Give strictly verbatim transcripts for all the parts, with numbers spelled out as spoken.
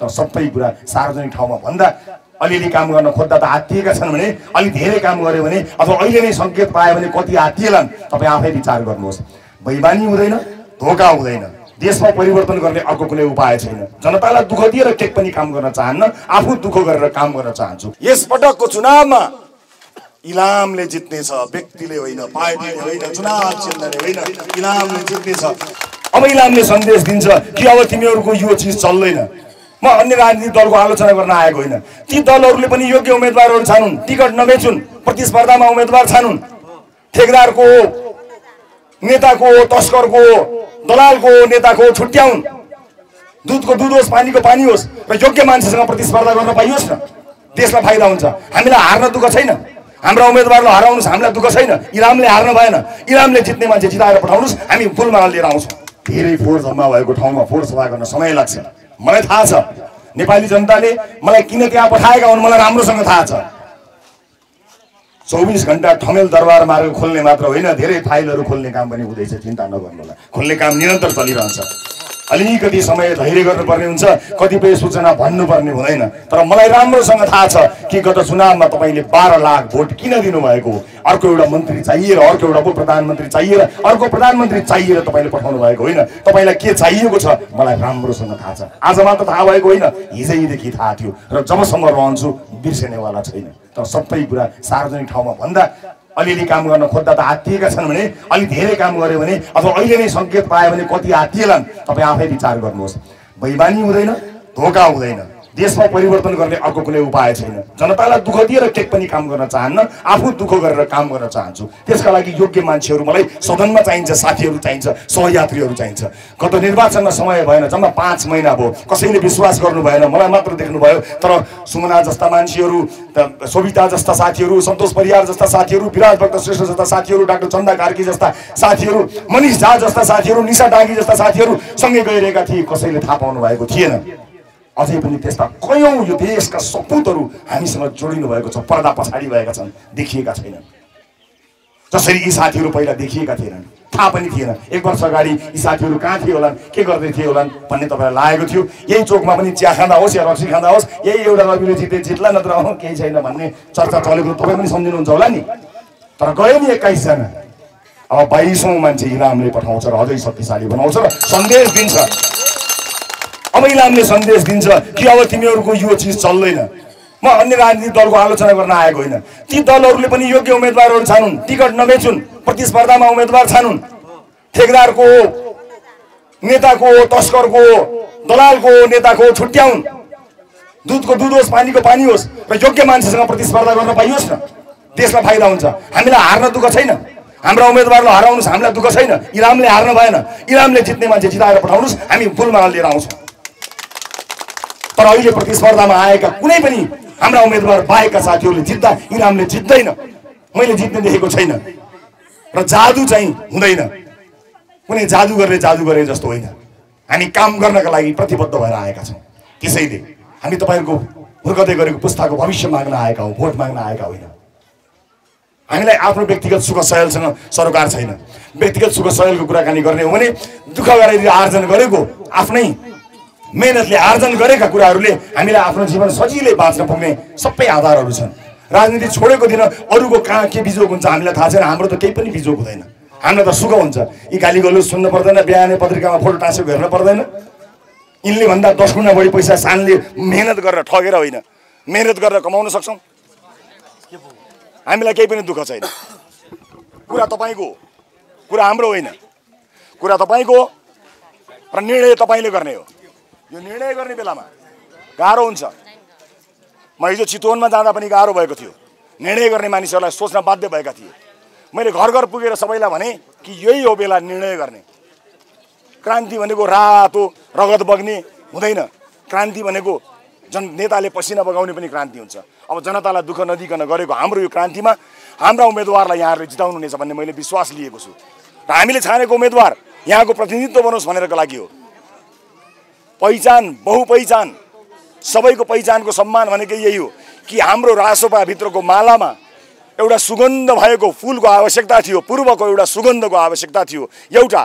तर सबै कुरा सार्वजनिक ठाउँमा भन्दा अलिअलि काम गर्न खोज्दा त हात्तिएका छन् भने अलि धेरै काम गर्यो भने अथवा अहिले नै संकेत पाए भने कति हात्तिएलान् तपाई आफै विचार गर्नुहोस्। बैमानी हुँदैन, धोका हुँदैन। देशमा परिवर्तन गर्ने अर्को कुनै उपाय छैन। जनतालाई दुःख दिएर के पनि काम गर्न चाहन्न, आफू दुःख गरेर काम गर्न चाहन्छु। यस पटकको चुनावमा इलामले जित्नेछ, व्यक्तिले होइन, पार्टीले होइन, चुनाव चिन्हले होइन, इलामले जित्नेछ। अब इलामले सन्देश दिन्छ कि अब तिमीहरुको यो चीज चल्दैन। म अन्य राजनीतिक दलको आलोचना गर्न आएको होइन। ती दलहरुले पनि योग्य उम्मेदवारहरु छानुन्, टिकट नबेचुन्, प्रतिस्पर्धामा उम्मेदवार छानुन्। ठेकदारको नेताको, तस्करको, दलालको नेताको छुट्याउन्। दूधको दूध होस्, पानीको पानी होस् र योग्य मान्छेसँग प्रतिस्पर्धा गर्न पाइयोस् न। त्यसलाई फाइदा हुन्छ। हामीलाई हार्न दुःख छैन। हाम्रो उम्मेदवारलाई हराउनुस् हामीलाई दुःख छैन। इलामले हार्न भएन। इलामले जित्ने मान्छे जिताएर पठाउनुस्, हामी फुलमा लिएर आउँछौँ। धेरै फोहोर जम्मा भएको ठाउँमा फोहोर सफा गर्न समय लाग्छ। मलाई थाहा छ। नेपाली जनताले मलाई किन त्यहाँ पठाएका हुन् मलाई राम्रोसँग थाहा छ। चौबीस घण्टा ठमेल दरबार मार्ग खोल्ने मात्र होइन, धेरै फाइलहरू खोल्ने काम पनि हुँदैछ। चिन्ता नगर्नुहोला, खोल्ने काम निरन्तर चलिरहन्छ। अलिकति समय धैर्य गर्नुपर्ने हुन्छ। कतिपय सूचना भन्नुपर्ने हुँदैन। तर मलाई राम्रोसँग थाहा छ कि गत चुनावमा तपाईले बाह्र लाख भोट किन दिनुभएको हो? अर्को एउटा मन्त्री चाहिएर, अर्को एउटा उपप्रधानमन्त्री चाहिएर, अर्को प्रधानमन्त्री चाहिएर तपाईले पठाउनु भएको होइन। तपाईलाई के चाहिएको छ मलाई राम्रोसँग थाहा छ। आज मात्र थाहा भएको होइन, हिजैदेखि थाहा थियो र जबसम्म रहन्छु बिर्सनेवाला छैन। तर सबै कुरा सार्वजनिक ठाउँमा भन्दा अलिअलि काम गर्न खोज्दा त हात्तिएका छन् भने अलि धेरै काम गर्यो भने अथवा अहिले नै संकेत पाए भने कति हात्तिएलान् तपाईँ आफै विचार गर्नुहोस्। बैमानी हुँदैन, धोका हुँदैन। देशमा परिवर्तन गर्ने अर्को कुनै उपाय छैन। जनतालाई दुःख दिएर के पनि काम गर्न चाहन्न, आफू दुःख गरेर काम गर्न चाहन्छु। त्यसका लागि योग्य मान्छेहरू मलाई सदनमा चाहिन्छ, साथीहरू चाहिन्छ, सहयात्रीहरू चाहिन्छ। गत निर्वाचनमा समय भएन, जम्मा पाँच महिना भयो। कसैले विश्वास गर्नु भएन, मलाई मात्र देख्नुभयो। तर सुमना जस्ता मान्छेहरू, सोभिता जस्ता साथीहरू, सन्तोष परियार जस्ता साथीहरू, विराज भक्त श्रेष्ठ जस्ता साथीहरू, डाक्टर चन्दा कार्की जस्ता साथीहरू, मनिष झा जस्ता साथीहरू, निशा डाँगी जस्ता साथीहरू सँगै गइरहेका थिए। कसैले थाहा पाउनु भएको थिएन। अझै पनि त्यस्ता कयौं यो देशका सपूतहरू हामीसँग जोडिनु भएको छ, पर्दा पछाडि भएका छन्, देखिएका छैनन्। जसरी यी साथीहरू पहिला देखिएका थिएनन्, थाहा पनि थिएन। एक वर्ष अगाडि यी साथीहरू कहाँ थिए होलान्, के गर्दै थिए होलान् भन्ने तपाईँलाई लागेको थियो। यही चोकमा पनि चिया खाँदा होस् या रक्सी खाँदा होस्, यही एउटा रविले जिते जित्ला, नत्र अँ केही छैन भन्ने चर्चा चलेको तपाईँ पनि सम्झिनुहुन्छ होला नि। तर गयो नि एक्काइसजना। अब बाइसौँ मान्छे इलामले पठाउँछ र अझै शक्तिशाली बनाउँछ र सन्देश दिन्छ। अब इलामले सन्देश दिन्छ कि अब तिमीहरूको यो चीज चल्दैन। म अन्य राजनीतिक दलको आलोचना गर्न आएको होइन। ती दलहरूले पनि योग्य उम्मेदवारहरू छानुन्, टिकट नबेचुन्, प्रतिस्पर्धामा उम्मेदवार छानुन्। ठेकदारको, नेताको, तस्करको, दलालको नेताको छुट्याउन्। दूधको दूध होस्, पानीको पानी होस् र योग्य मान्छेसँग प्रतिस्पर्धा गर्न पाइयोस् न। त्यसलाई फाइदा हुन्छ। हामीलाई हार्न दुःख छैन। हाम्रो उम्मेदवारलाई हराउनुस् हामीलाई दुःख छैन। इलामले हार्न भएन। इलामले जित्ने मान्छे जिताएर पठाउनुस्, हामी फुलमा लिएर आउँछौँ। तर अहिले प्रतिस्पर्धामा आएका कुनै पनि हाम्रा उम्मेदवार बाहेकका साथीहरूले जित्दा इलामले जित्दैन। मैले जित्ने देखेको छैन। र जादु चाहिँ हुँदैन। कुनै जादुगरले जादु गरे जस्तो होइन। हामी काम गर्नका लागि प्रतिबद्ध भएर आएका छौँ। त्यसैले हामी तपाईँहरूको हुर्कदै गरेको पुस्ताको भविष्य माग्न आएका हौँ, भोट माग्न आएका होइन। हामीलाई आफ्नो व्यक्तिगत सुख सयलसँग सरोकार छैन। व्यक्तिगत सुख सयलको कुराकानी गर्ने हो भने दुःख गरेर आर्जन गरेको, आफ्नै मेहनतले आर्जन गरेका कुराहरूले हामीलाई आफ्नो जीवन सजिलै बाँच्न पुग्ने सबै आधारहरू छन्। राजनीति छोडेको दिन अरूको कहाँ के बिजोग हुन्छ हामीलाई थाहा छैन। हाम्रो त केही पनि बिजोग हुँदैन। हामीलाई त सुख हुन्छ। यी गाली गलोज सुन्न पर्दैन, बिहानै पत्रिकामा फोटो टाँसेको हेर्न पर्दैन। यिनले भन्दा दस गुणा बढी पैसा सानले मेहनत गरेर, ठगेर होइन, मेहनत गरेर कमाउन सक्छौँ। हामीलाई केही पनि दुःख छैन। कुरा तपाईँको, कुरा हाम्रो होइन। कुरा तपाईँको र निर्णय तपाईँले गर्ने हो। यो निर्णय गर्ने बेलामा गाह्रो हुन्छ। म हिजो चितवनमा जाँदा पनि गाह्रो भएको थियो। निर्णय गर्ने मानिसहरूलाई सोच्न बाध्य भएका थिए। मैले घर घर पुगेर सबैलाई भने कि यही हो बेला निर्णय गर्ने। क्रान्ति भनेको रातो रगत बग्ने हुँदैन। क्रान्ति भनेको जन नेताले पसिना बगाउने पनि क्रान्ति हुन्छ। अब जनतालाई दुःख नदिकन गरेको हाम्रो यो क्रान्तिमा हाम्रा उम्मेदवारलाई यहाँहरूले जिताउनुहुनेछ भन्ने मैले विश्वास लिएको छु। र हामीले छानेको उम्मेदवार यहाँको प्रतिनिधित्व बनोस् भनेरको लागि हो। पहिचान, बहुपहिचान, सबैको पहिचानको सम्मान भनेकै यही हो कि हाम्रो राजसभाभित्रको मालामा एउटा सुगन्ध भएको फुलको आवश्यकता थियो, पूर्वको एउटा सुगन्धको आवश्यकता थियो। एउटा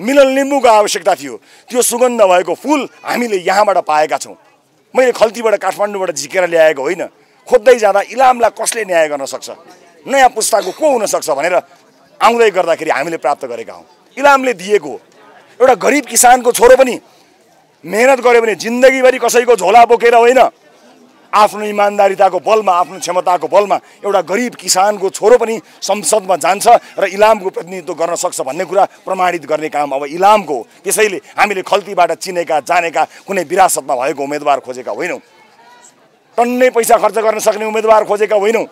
मिलन लिम्बू को आवश्यकता थियो। त्यो सुगंध भएको फूल हामीले यहाँबाट पाएका छौं। मैले खल्तीबाट काठमाडौँबाट झिकेर ल्याएको होइन, खोज्दै जाँदा इलामलाई कसले न्याय गर्न सक्छ, नयाँ पुस्ताको को हुन सक्छ भनेर आउँदै गर्दाखेरि हामीले प्राप्त गरेका हौं। इलामले दिएको एउटा गरीब किसानको छोरो पनि मेहनत गर्यो भने जिन्दगीभरि कसैको झोला बोकेर होइन, आफ्नो इमानदारीताको बलमा, आफ्नो क्षमताको बलमा एउटा गरीब किसानको छोरो पनि संसदमा जान्छ र इलामको प्रतिनिधित्व गर्न सक्छ भन्ने कुरा प्रमाणित गर्ने काम अब इलामको। त्यसैले हामीले खल्तीबाट चिनेका जानेका कुनै विरासतमा भएको उम्मेदवार खोजेका होइनौँ, टन्नै पैसा खर्च गर्न सक्ने उम्मेदवार खोजेका होइनौँ।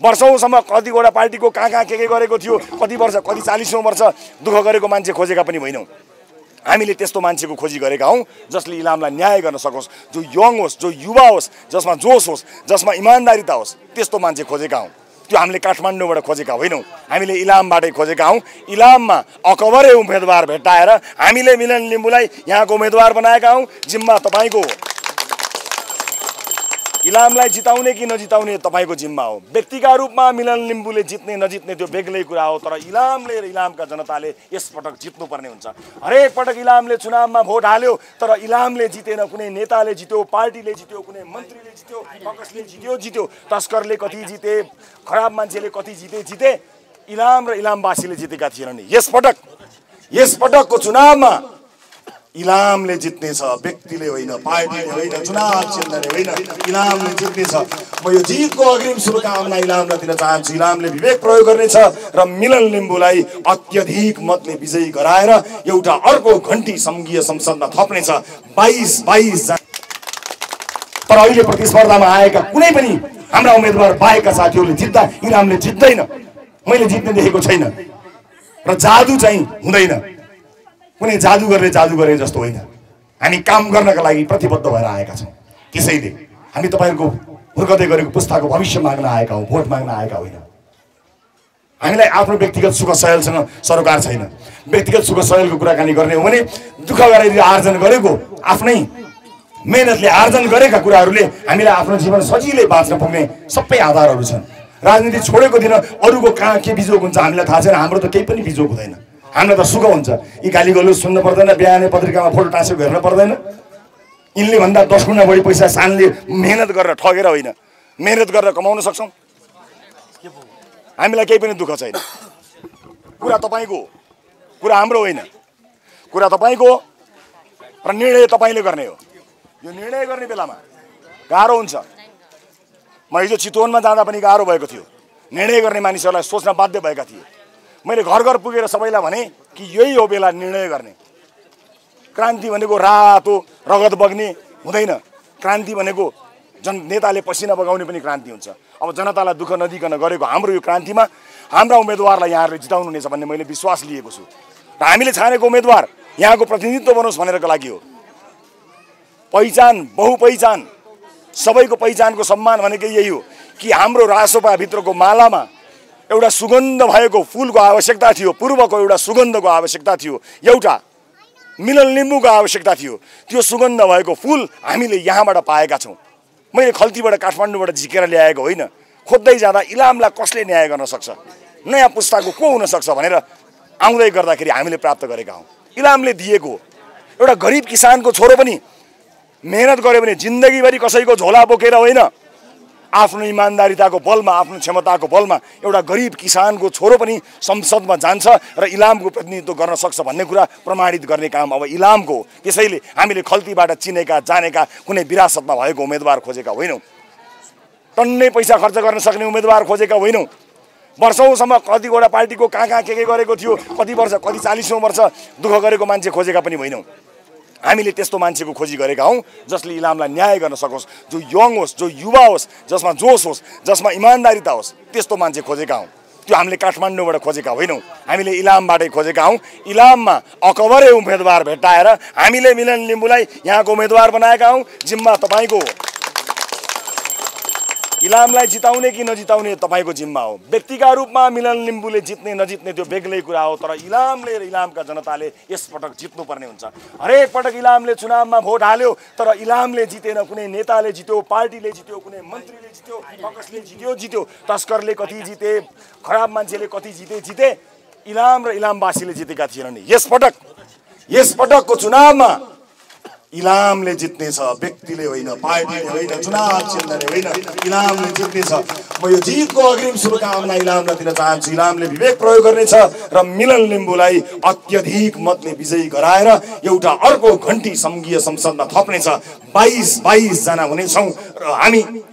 वर्षौँसम्म कतिवटा पार्टीको कहाँ कहाँ के के गरेको थियो, कति वर्ष, कति चालिसौँ वर्ष दुःख गरेको मान्छे खोजेका पनि होइनौँ। हामीले त्यस्तो मान्छेको खोजी गरेका हौं जसले इलामलाई न्याय गर्न सकोस्, जो यङ होस्, जो युवा होस्, जसमा जोश होस्, जसमा इमानदारीता होस्, त्यस्तो मान्छे खोजेका हौं। त्यो हामीले काठमाडौँबाट खोजेका होइनौं, हामीले इलामबाटै खोजेका हौं। इलाममा अकबरे उम्मेदवार भेटाएर हामीले मिलन लिम्बुलाई यहाँको उम्मेदवार बनाएका हौं। जिम्मा तपाईको हो, इलामलाई जिताउने कि नजिताउने तपाईको जिम्मा हो। व्यक्तिका रूपमा मिलन लिम्बुले जित्ने नजित्ने त्यो बेग्लै कुरा हो, तर इलामले र इलामका जनताले यसपटक जित्नुपर्ने हुन्छ। हरेक पटक इलामले चुनावमा भोट हाल्यो तर इलामले जितेन, कुनै नेताले जित्यो, पार्टीले जित्यो, कुनै मन्त्रीले जित्यो, कङ्ग्रेसले जित्यो जित्यो तस्करले कति जिते, खराब मान्छेले कति जिते जिते, इलाम र इलामवासीले जितेका थिएनन्। यसपटक यसपटकको चुनावमा इलामले जित्नेछ, व्यक्तिले होइन, पार्टीले होइन, चुनाव चिन्हले होइन, इलामले जित्नेछ। म यो जितको अग्रिम शुभकामना इलामलाई दिन चाहन्छु। इलामले विवेक प्रयोग गर्नेछ र मिलन लिम्बुलाई अत्यधिक मतले विजयी गराएर एउटा अर्को घन्टी सङ्घीय संसदमा थप्नेछ। बाइस बाइस तर अहिले प्रतिस्पर्धामा आएका कुनै पनि हाम्रा उम्मेदवार बाहेकका साथीहरूले जित्दा इलामले जित्दैन, मैले जित्ने देखेको छैन। र जादु चाहिँ हुँदैन, कुनै जादुगरले जादु गरे जस्तो होइन। हामी काम गर्नका लागि प्रतिबद्ध भएर आएका छौँ। त्यसैले हामी तपाईँहरूको हुर्कदै गरेको पुस्ताको भविष्य माग्न आएका हौँ, भोट माग्न आएका होइन। हामीलाई आफ्नो व्यक्तिगत सुख सयलसँग सरोकार छैन। व्यक्तिगत सुख सयलको कुराकानी गर्ने हो भने दुःख गरेर आर्जन गरेको, आफ्नै मेहनतले आर्जन गरेका कुराहरूले हामीलाई आफ्नो जीवन सजिलै बाँच्न पुग्ने सबै आधारहरू छन्। राजनीति छोडेको दिन अरूको कहाँ के बिजोग हुन्छ हामीलाई थाहा छैन, हाम्रो त केही पनि बिजोग हुँदैन। हामीलाई त सुख हुन्छ, यी गाली गलौज सुन्न पर्दैन, बिहानै पत्रिकामा फोटो टाँसेको हेर्न पर्दैन। यिनले भन्दा दस गुणा बढी पैसा सानले मेहनत गरेर ठगेर होइन, मेहनत गरेर कमाउन सक्छौँ। हामीलाई केही पनि दुःख छैन। कुरा तपाईँको हो, कुरा हाम्रो होइन, कुरा तपाईँको हो र निर्णय तपाईँले गर्ने हो। यो निर्णय गर्ने बेलामा गाह्रो हुन्छ। म हिजो चितवनमा जाँदा पनि गाह्रो भएको थियो। निर्णय गर्ने मानिसहरूलाई सोच्न बाध्य भएका थिए। मैले घर घर पुगेर सबैलाई भने कि यही हो बेला निर्णय गर्ने। क्रान्ति भनेको रातो रगत बग्ने हुँदैन, क्रान्ति भनेको जन नेताले पसिना बगाउने पनि क्रान्ति हुन्छ। अब जनतालाई दुःख नदिकन गरेको हाम्रो यो क्रान्तिमा हाम्रा उम्मेदवारलाई यहाँहरूले जिताउनुहुनेछ भन्ने मैले विश्वास लिएको छु। र हामीले छानेको उम्मेदवार यहाँको प्रतिनिधित्व बनोस् भनेरको लागि हो। पहिचान, बहुपहिचान, सबैको पहिचानको सम्मान भनेको यही हो कि हाम्रो रासोपाभित्रको मालामा एउटा सुगन्ध भएको फूलको आवश्यकता थियो, पूर्वको एउटा सुगन्धको आवश्यकता थियो, एउटा मिलन लिम्बुको आवश्यकता थियो। त्यो सुगन्ध भएको फूल हामीले यहाँबाट पाएका छौँ। मैले खल्तीबाट काठमाडौँबाट झिकेर ल्याएको होइन, खोज्दै जाँदा इलामलाई कसले न्याय गर्न सक्छ, नयाँ पुस्ताको को हुन सक्छ भनेर आउँदै गर्दाखेरि हामीले प्राप्त गरेका हौँ। इलामले दिएको एउटा गरिब किसानको छोरो पनि मेहनत गर्यो भने जिन्दगीभरि कसैको झोला बोकेर होइन, आफ्नो इमानदारीताको बलमा, आफ्नो क्षमताको बलमा एउटा गरिब किसानको छोरो पनि संसदमा जान्छ र इलामको प्रतिनिधित्व गर्न सक्छ भन्ने कुरा प्रमाणित गर्ने काम अब इलामको हो। त्यसैले हामीले खल्तीबाट चिनेका जानेका कुनै विरासतमा भएको उम्मेदवार खोजेका होइनौँ, टन्नै पैसा खर्च गर्न सक्ने उम्मेदवार खोजेका होइनौँ। वर्षौँसम्म कतिवटा पार्टीको कहाँ कहाँ के के गरेको थियो, कति वर्ष, कति चालिसौँ वर्ष दुःख गरेको मान्छे खोजेका पनि होइनौँ। हामीले त्यस्तो मान्छेको खोजी गरेका हौँ जसले इलामलाई न्याय गर्न सकोस्, जो यङ होस्, जो युवा होस्, जसमा जोश होस्, जसमा इमानदारीता होस्, त्यस्तो मान्छे खोजेका हौँ। त्यो हामीले काठमाडौँबाट खोजेका होइनौँ, हामीले इलामबाटै खोजेका हौँ। इलाममा अकबरे उम्मेदवार भेटाएर हामीले मिलन लिम्बुलाई यहाँको उम्मेदवार बनाएका हौँ। जिम्मा तपाईँको हो, इलामलाई जिताउने कि नजिताउने तपाईँको जिम्मा हो। व्यक्तिका रूपमा मिलन लिम्बुले जित्ने नजित्ने त्यो बेग्लै कुरा हो, तर इलामले र इलामका जनताले यसपटक जित्नुपर्ने हुन्छ। हरेक पटक इलामले चुनावमा भोट हाल्यो तर इलामले जितेन, कुनै नेताले जित्यो, पार्टीले जित्यो, कुनै मन्त्रीले जित्यो, कङ्ग्रेसले जित्यो जित्यो तस्करले कति जिते, खराब मान्छेले कति जिते जिते, इलाम र इलामवासीले जितेका थिएनन्। यसपटक यस पटकको चुनावमा इलामले जित्नेछ, व्यक्तिले होइन, पार्टीले होइन, चुनाव अक्षरले होइन, इलामले जित्नेछ। म यो जितको अग्रिम शुभकामना इलामलाई दिन चाहन्छु। इलामले विवेक प्रयोग गर्नेछ र मिलन लिम्बुलाई अत्यधिक मतले विजयी गराएर एउटा अर्को घण्टी संघीय संसदमा थप्नेछ। बाइस बाइस जना हुनेछौँ र हामी